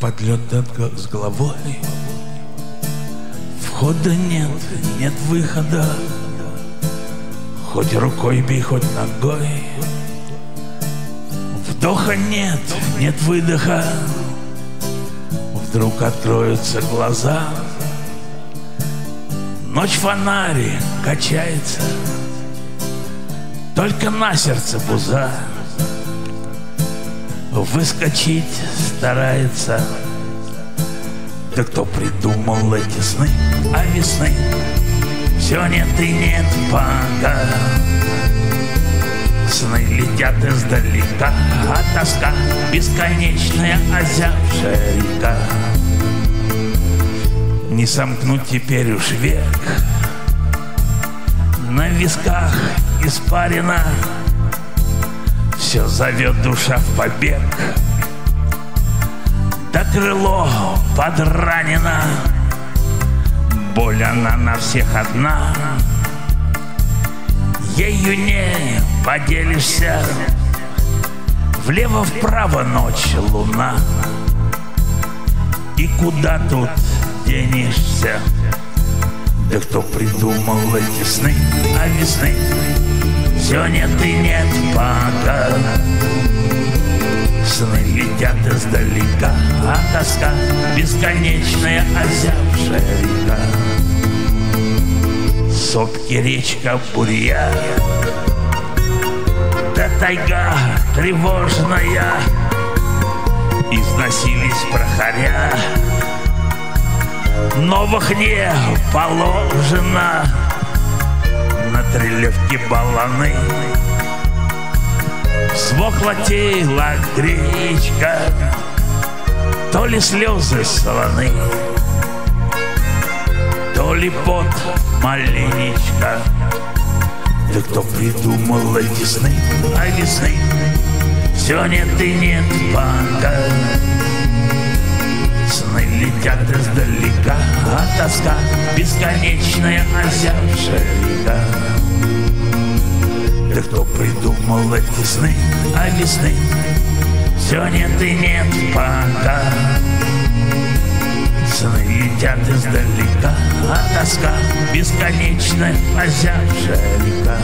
Подлет с головой, входа нет, нет выхода. Хоть рукой бей, хоть ногой. Вдоха нет, нет выдоха. Вдруг откроются глаза. Ночь фонари качается, только на сердце буза. Выскочить старается. Да кто придумал эти сны, а весны все нет и нет пока. Сны летят издалека, а тоска бесконечная озябшая река. Не сомкнуть теперь уж век, на висках испарина. Все зовет душа в побег, да крыло подранено. Боль она на всех одна, ею не поделишься. Влево-вправо ночь луна, и куда тут денешься? Да кто придумал эти сны, а весны все нет и нет пока. Сны летят издалека, а тоска бесконечная озябшая река. Сопки, речка, бурья, да тайга тревожная. Износились прохоря, новых не положено. На трелевке баланы свохлотила гречка, то ли слезы солоны, то ли пот маленечка. Да кто придумал эти сны, а весны все нет и нет пока. Сны летят издалека, а тоска бесконечная озябшая река. Да кто придумал эти сны, а весны все нет и нет пока. Сны летят издалека, а тоска бесконечная озябшая река.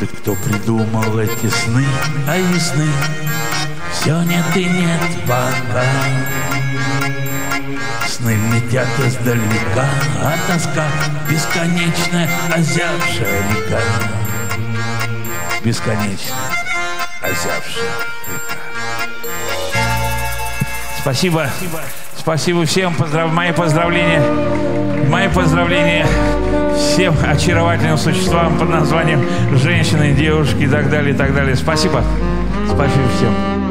Да кто придумал эти сны, а весны все нет и нет пока. Сны летят издалека, а тоска бесконечная озябшая река. Бесконечная озябшая река. Спасибо. Спасибо всем, мои поздравления всем очаровательным существам под названием женщины, девушки и так далее, и так далее. Спасибо всем.